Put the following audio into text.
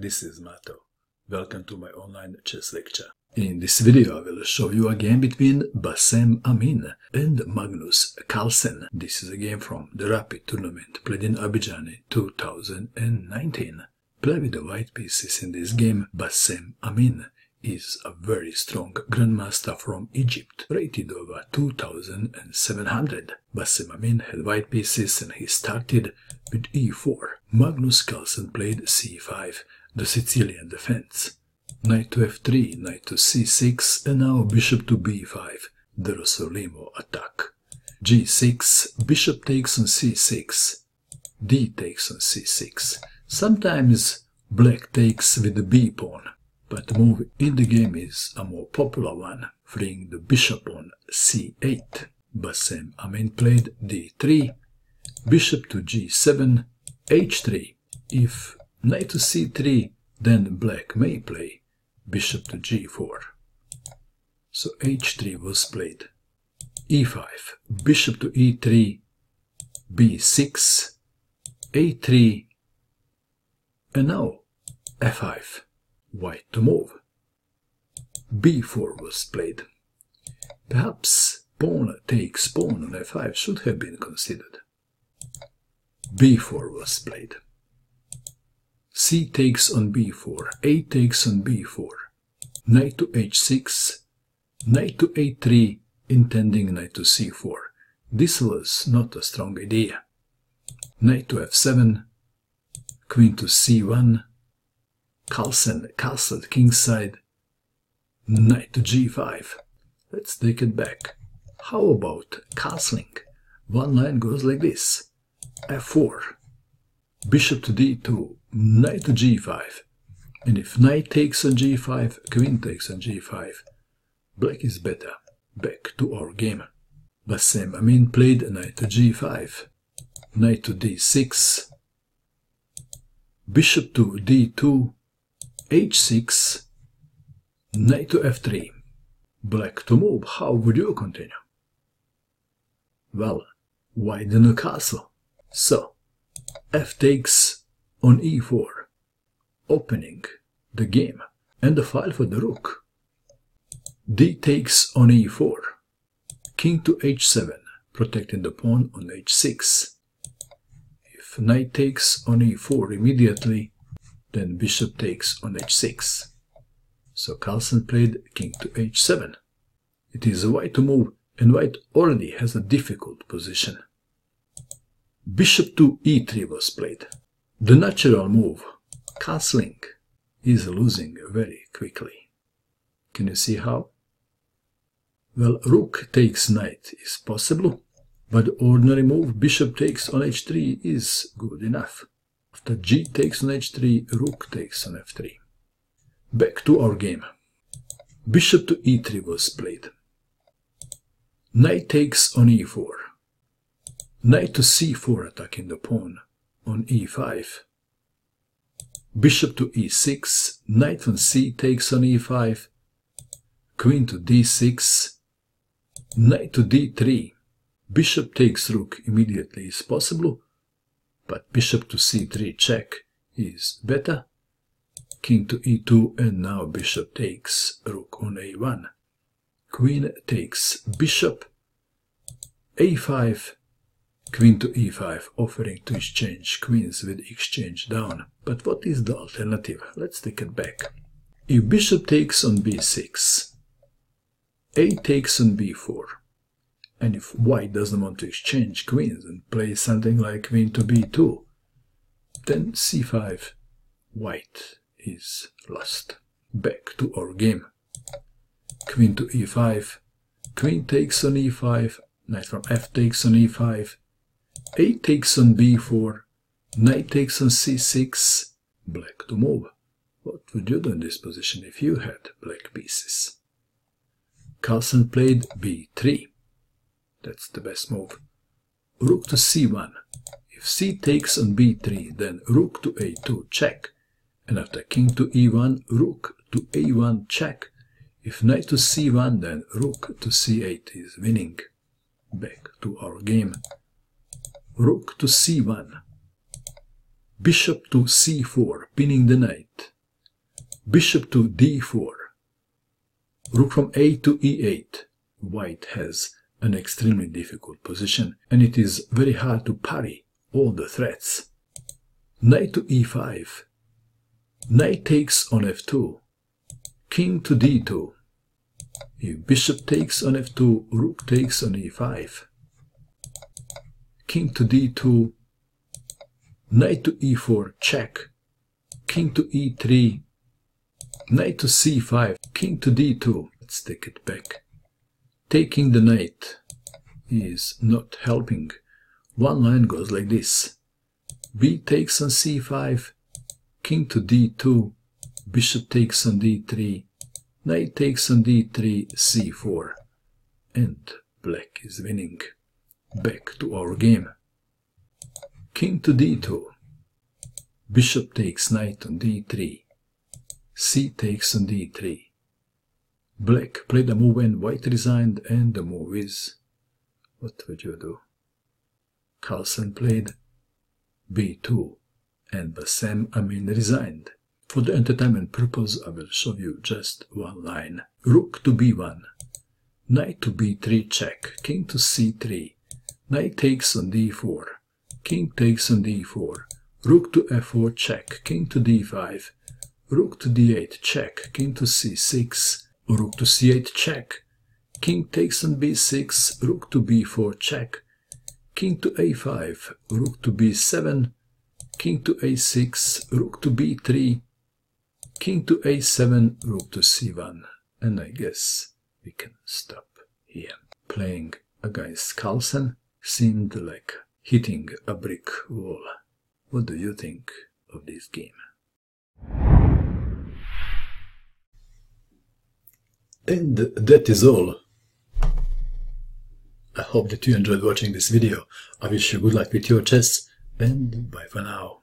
This is Mato. Welcome to my online chess lecture. In this video I will show you a game between Bassem Amin and Magnus Carlsen. This is a game from the Rapid tournament played in Abidjan in 2019. Play with the white pieces in this game. Bassem Amin is a very strong grandmaster from Egypt, rated over 2,700. Bassem Amin had white pieces and he started with e4. Magnus Carlsen played c5, the Sicilian defense. Knight to f3, knight to c6, and now bishop to b5, the Rosolimo attack. g6, bishop takes on c6, d takes on c6. Sometimes black takes with the b pawn, but the move in the game is a more popular one, freeing the bishop on c8. Bassem Amin played d3, bishop to g7, h3. If knight to c3, then black may play bishop to g4. So h3 was played. e5, bishop to e3, b6, a3, and now f5. White to move. b4 was played. Perhaps pawn takes pawn on f5 should have been considered. b4 was played. c takes on b4, a takes on b4, knight to h6, knight to a3, intending knight to c4. This was not a strong idea. Knight to f7, queen to c1, Carlsen castled kingside, knight to g5. Let's take it back. How about castling? One line goes like this: f4, bishop to d2, knight to g5. And if knight takes on g5, queen takes on g5. Black is better. Back to our game. Bassem Amin played knight to g5, knight to d6, bishop to d2, h6, knight to f3. Black to move. How would you continue? Well, widen the castle. So, f takes on e4, opening the game and the file for the rook. d takes on e4, king to h7, protecting the pawn on h6. If knight takes on e4 immediately, then bishop takes on h6. So Carlsen played king to h7. It is white to move, and white already has a difficult position. Bishop to e3 was played. The natural move, castling, is losing very quickly. Can you see how? Well, rook takes knight is possible, but the ordinary move, bishop takes on h3, is good enough. After g takes on h3, rook takes on f3. Back to our game. Bishop to e3 was played. Knight takes on e4. Knight to c4, attacking the pawn on e5. Bishop to e6. Knight on c takes on e5. Queen to d6. Knight to d3. Bishop takes rook immediately is possible, but bishop to c3 check is better. King to e2, and now bishop takes rook on a1. Queen takes bishop, a5, queen to e5, offering to exchange queens with exchange down. But what is the alternative? Let's take it back. If bishop takes on b6, a takes on b4, and if white doesn't want to exchange queens and play something like queen to b2, then c5, white is lost. Back to our game. Queen to e5, queen takes on e5, knight from f takes on e5, a takes on b4, knight takes on c6, black to move. What would you do in this position if you had black pieces? Carlsen played b3. That's the best move. Rook to c1. If c takes on b3, then rook to a2 check. And after king to e1, rook to a1 check. If knight to c1, then rook to c8 is winning. Back to our game. Rook to c1. Bishop to c4, pinning the knight. Bishop to d4. Rook from a to e8. White has an extremely difficult position, and it is very hard to parry all the threats. Knight to e5. Knight takes on f2. King to d2. If bishop takes on f2, rook takes on e5. King to d2. Knight to e4, check. King to e3. Knight to c5. King to d2. Let's take it back. Taking the knight is not helping. One line goes like this. B takes on c5. King to d2. Bishop takes on d3. Knight takes on d3, c4. And black is winning. Back to our game. King to d2. Bishop takes knight on d3. C takes on d3. Black played a move and white resigned, and the move is... What would you do? Carlsen played b2, and Bassem Amin resigned. For the entertainment purpose, I will show you just one line. Rook to b1. Knight to b3, check. King to c3. Knight takes on d4. King takes on d4. Rook to f4, check. King to d5. Rook to d8, check. King to c6. Rook to c8, check. King takes on b6. Rook to b4, check. King to a5. Rook to b7. King to a6. Rook to b3. King to a7. Rook to c1. And I guess we can stop here. Playing against Carlsen seemed like hitting a brick wall. What do you think of this game? And that is all. I hope that you enjoyed watching this video. I wish you good luck with your chess, and bye for now.